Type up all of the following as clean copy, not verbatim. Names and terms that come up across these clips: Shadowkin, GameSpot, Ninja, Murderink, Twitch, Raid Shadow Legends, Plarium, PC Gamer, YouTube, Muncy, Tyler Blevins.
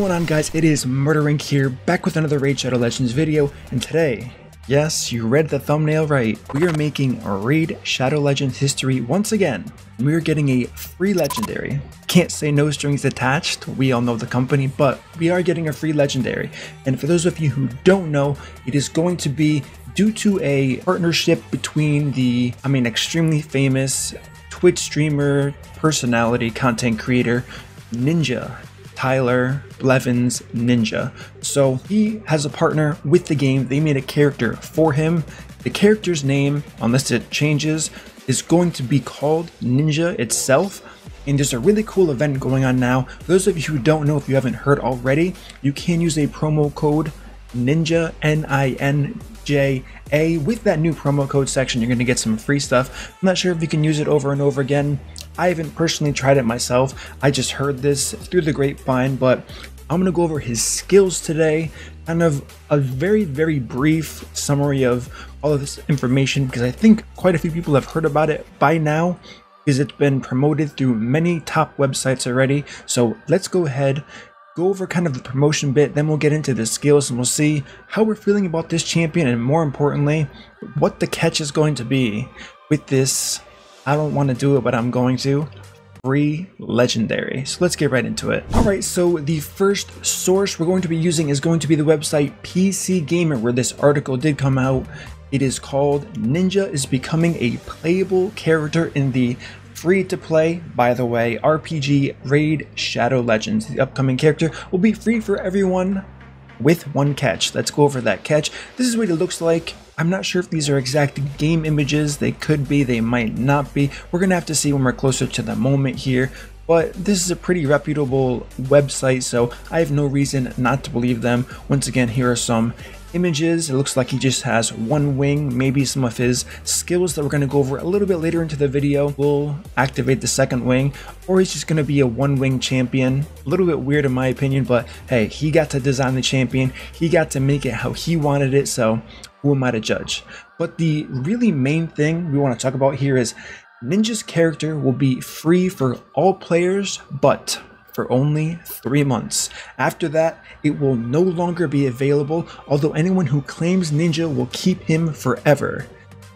going on, guys? It is Murderink here, back with another Raid Shadow Legends video, and today, yes, you read the thumbnail right, we are making Raid Shadow Legends history once again. We are getting a free legendary. Can't say no strings attached, we all know the company, but we are getting a free legendary. And for those of you who don't know, it is going to be due to a partnership between the, extremely famous Twitch streamer, personality, content creator, Ninja. Tyler Blevins Ninja. So he has a partner with the game. They made a character for him. The character's name, unless it changes, is going to be called Ninja itself. And there's a really cool event going on now. For those of you who don't know, if you haven't heard already, you can use a promo code Ninja, N-I-N-J-A. With that new promo code section, you're going to get some free stuff. I'm not sure if you can use it over and over again. I haven't personally tried it myself. I just heard this through the grapevine, but I'm going to go over his skills today. Kind of a very, very brief summary of all of this information, because I think quite a few people have heard about it by now, because it's been promoted through many top websites already. So let's go ahead, go over kind of the promotion bit, then we'll get into the skills and we'll see how we're feeling about this champion, and more importantly, what the catch is going to be with this. I don't want to do it, but I'm going to. Free legendary. So let's get right into it. All right, so the first source we're going to be using is going to be the website PC Gamer, where this article did come out. It is called Ninja is becoming a playable character in the free-to-play, by the way, RPG Raid Shadow Legends. The upcoming character will be free for everyone with one catch. Let's go over that catch. This is what it looks like. I'm not sure if these are exact game images. They could be, they might not be. We're gonna have to see when we're closer to the moment here, but this is a pretty reputable website, so I have no reason not to believe them. Once again, here are some images. It looks like he just has one wing, maybe some of his skills that we're gonna go over a little bit later into the video will activate the second wing, or he's just gonna be a one wing champion. A little bit weird in my opinion, but hey, he got to design the champion. He got to make it how he wanted it, so who am I to judge? But the really main thing we want to talk about here is Ninja's character will be free for all players, but for only 3 months. After that, it will no longer be available, although anyone who claims Ninja will keep him forever.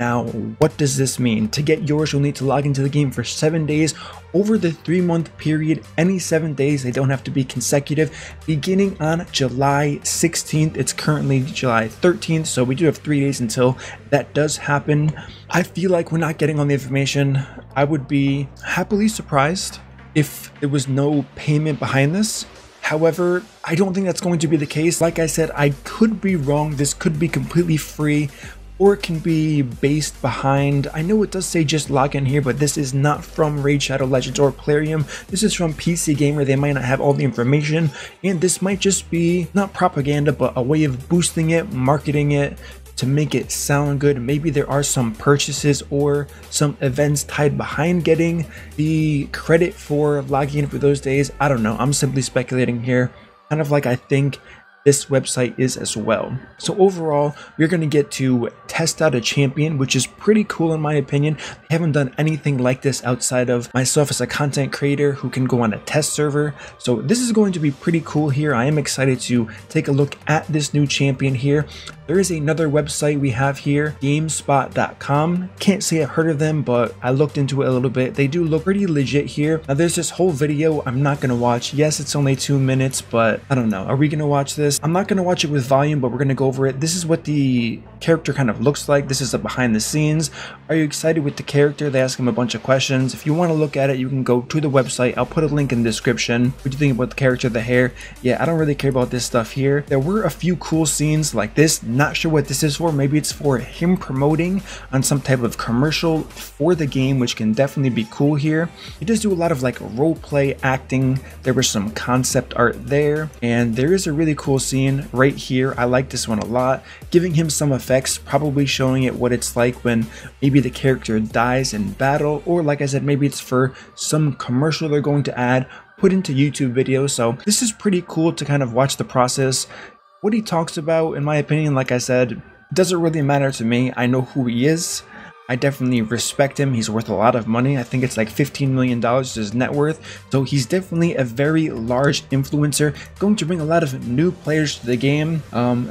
Now, what does this mean? To get yours, you'll need to log into the game for 7 days. Over the 3 month period, any 7 days, they don't have to be consecutive. Beginning on July 16th, it's currently July 13th, so we do have 3 days until that does happen. I feel like we're not getting all the information. I would be happily surprised if there was no payment behind this. However, I don't think that's going to be the case. Like I said, I could be wrong. This could be completely free, or it can be based behind, I know it does say just log in here, but this is not from Raid Shadow Legends or Plarium. This is from PC Gamer. They might not have all the information, and this might just be not propaganda, but a way of boosting it, marketing it to make it sound good. Maybe there are some purchases or some events tied behind getting the credit for logging in for those days. I don't know, I'm simply speculating here, kind of like I think this website is as well. So overall, we're going to get to test out a champion, which is pretty cool in my opinion. They haven't done anything like this outside of myself as a content creator who can go on a test server. So this is going to be pretty cool here. I am excited to take a look at this new champion here. There is another website we have here, GameSpot.com. Can't say I've heard of them, but I looked into it a little bit. They do look pretty legit here. Now there's this whole video I'm not going to watch. Yes, it's only 2 minutes, but I don't know. Are we going to watch this? I'm not going to watch it with volume, but we're going to go over it. This is what the character kind of looks like. This is the behind the scenes. Are you excited with the character? They ask him a bunch of questions. If you want to look at it, you can go to the website. I'll put a link in the description. What do you think about the character, the hair? Yeah, I don't really care about this stuff here. There were a few cool scenes like this. Not sure what this is for. Maybe it's for him promoting on some type of commercial for the game, which can definitely be cool here. It does do a lot of like role play acting. There was some concept art there, and there is a really cool scene right here. I like this one a lot. Giving him some effects, probably showing it what it's like when maybe the character dies in battle, or like I said, maybe it's for some commercial they're going to add, put into YouTube videos. So this is pretty cool to kind of watch the process. What he talks about, in my opinion, like I said, doesn't really matter to me. I know who he is. I definitely respect him. He's worth a lot of money. I think it's like $15 million is his net worth. So he's definitely a very large influencer, going to bring a lot of new players to the game.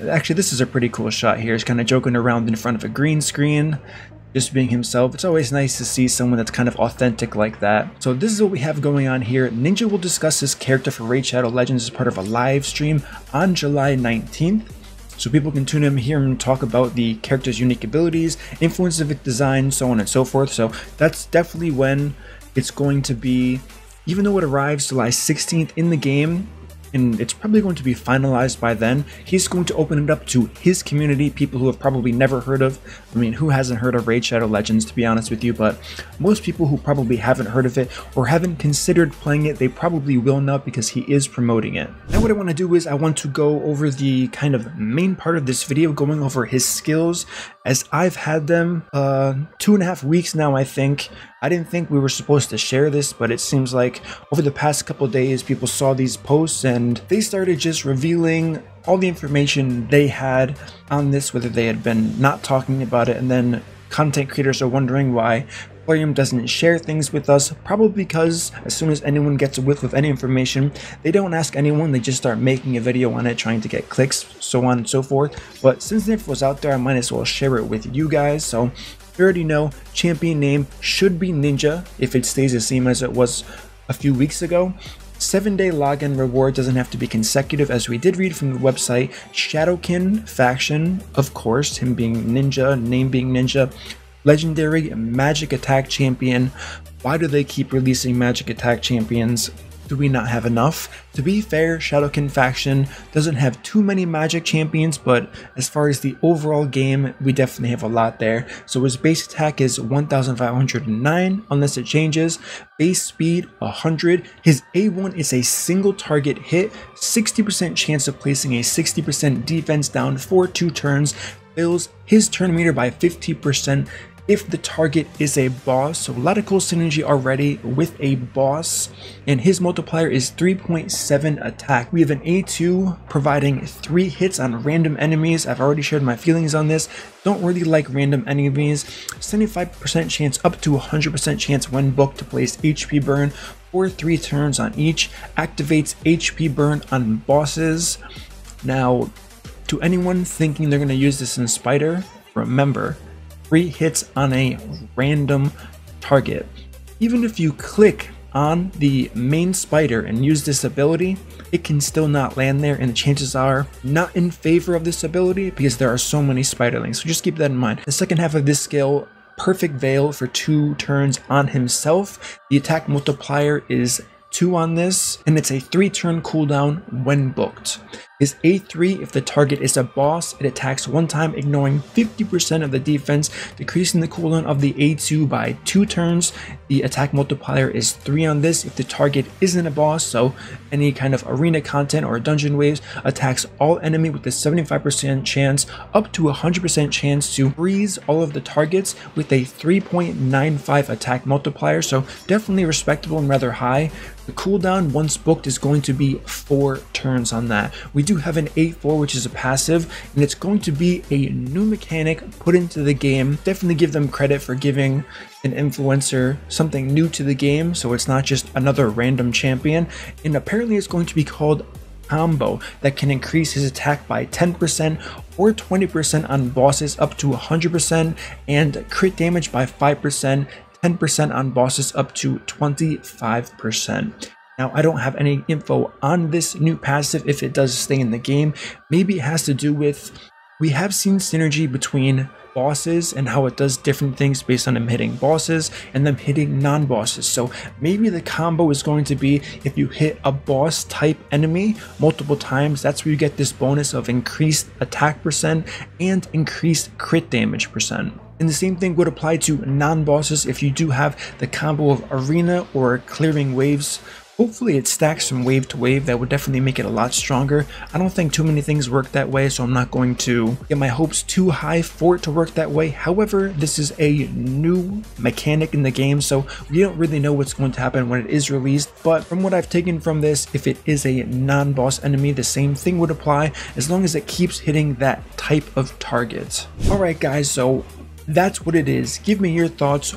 Actually, this is a pretty cool shot here. He's kind of joking around in front of a green screen, just being himself. It's always nice to see someone that's kind of authentic like that. So this is what we have going on here. Ninja will discuss his character for Raid Shadow Legends as part of a live stream on July 19th. So people can tune in, hear him talk about the character's unique abilities, influences of its design, so on and so forth. So that's definitely when it's going to be, even though it arrives July 16th in the game, and it's probably going to be finalized by then. He's going to open it up to his community, people who have probably never heard of, I mean, who hasn't heard of Raid Shadow Legends, to be honest with you, but most people who probably haven't heard of it or haven't considered playing it, they probably will not because he is promoting it. Now what I want to do is I want to go over the kind of main part of this video, going over his skills, as I've had them 2.5 weeks now, I think. I didn't think we were supposed to share this, but it seems like over the past couple days, people saw these posts and they started just revealing all the information they had on this, whether they had been not talking about it, and then content creators are wondering why Plarium doesn't share things with us, probably because as soon as anyone gets a whiff of any information, they don't ask anyone, they just start making a video on it, trying to get clicks, so on and so forth. But since the info's out there, I might as well share it with you guys. So you already know, champion name should be Ninja, if it stays the same as it was a few weeks ago. 7-day login reward doesn't have to be consecutive, as we did read from the website. Shadowkin faction, of course, him being Ninja, name being Ninja. Legendary magic attack champion. Why do they keep releasing magic attack champions? Do we not have enough? To be fair, Shadowkin faction doesn't have too many magic champions, but as far as the overall game, we definitely have a lot there. So his base attack is 1509, unless it changes. Base speed, 100. His A1 is a single target hit, 60% chance of placing a 60% defense down for 2 turns, fills his turn meter by 50% if the target is a boss. So a lot of cool synergy already with a boss. And his multiplier is 3.7 attack. We have an A2 providing 3 hits on random enemies. I've already shared my feelings on this. Don't really like random enemies. 75% chance up to 100% chance when booked to place HP burn for 3 turns on each. Activates HP burn on bosses. Now, to anyone thinking they're going to use this in Spider, remember, 3 hits on a random target. Even if you click on the main Spider and use this ability, it can still not land there, and the chances are not in favor of this ability because there are so many Spiderlings, so just keep that in mind. The second half of this skill, perfect veil for 2 turns on himself. The attack multiplier is 2 on this, and it's a 3-turn cooldown when booked. His A3, if the target is a boss, it attacks 1 time, ignoring 50% of the defense, decreasing the cooldown of the A2 by 2 turns. The attack multiplier is 3 on this, if the target isn't a boss, so any kind of arena content or dungeon waves, attacks all enemy with a 75% chance, up to 100% chance to freeze all of the targets with a 3.95 attack multiplier, so definitely respectable and rather high. The cooldown once booked is going to be 4 turns on that. We do have an A4, which is a passive, and it's going to be a new mechanic put into the game. Definitely give them credit for giving an influencer something new to the game, so it's not just another random champion. And apparently it's going to be called combo, that can increase his attack by 10% or 20% on bosses up to 100%, and crit damage by 5%. 10% on bosses up to 25%. Now, I don't have any info on this new passive if it does stay in the game. Maybe it has to do with, we have seen synergy between bosses and how it does different things based on them hitting bosses and them hitting non-bosses. So maybe the combo is going to be, if you hit a boss type enemy multiple times, that's where you get this bonus of increased attack percent and increased crit damage percent. And the same thing would apply to non-bosses if you do have the combo of arena or clearing waves. Hopefully it stacks from wave to wave. That would definitely make it a lot stronger. I don't think too many things work that way, so I'm not going to get my hopes too high for it to work that way. However, this is a new mechanic in the game, so we don't really know what's going to happen when it is released. But from what I've taken from this, if it is a non-boss enemy, the same thing would apply as long as it keeps hitting that type of target. All right, guys, so that's what it is. Give me your thoughts.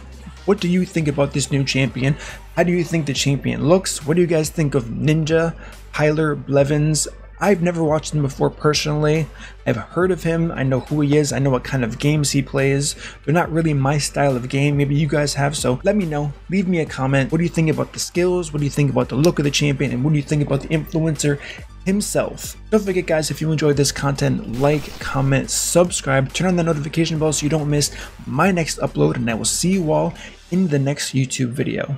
What do you think about this new champion? How do you think the champion looks? What do you guys think of Ninja, Tyler Blevins? I've never watched him before personally. I've heard of him. I know who he is. I know what kind of games he plays. They're not really my style of game. Maybe you guys have, so let me know. Leave me a comment. What do you think about the skills? What do you think about the look of the champion? And what do you think about the influencer himself? Don't forget, guys, if you enjoyed this content, like, comment, subscribe, turn on the notification bell so you don't miss my next upload, and I will see you all in the next YouTube video.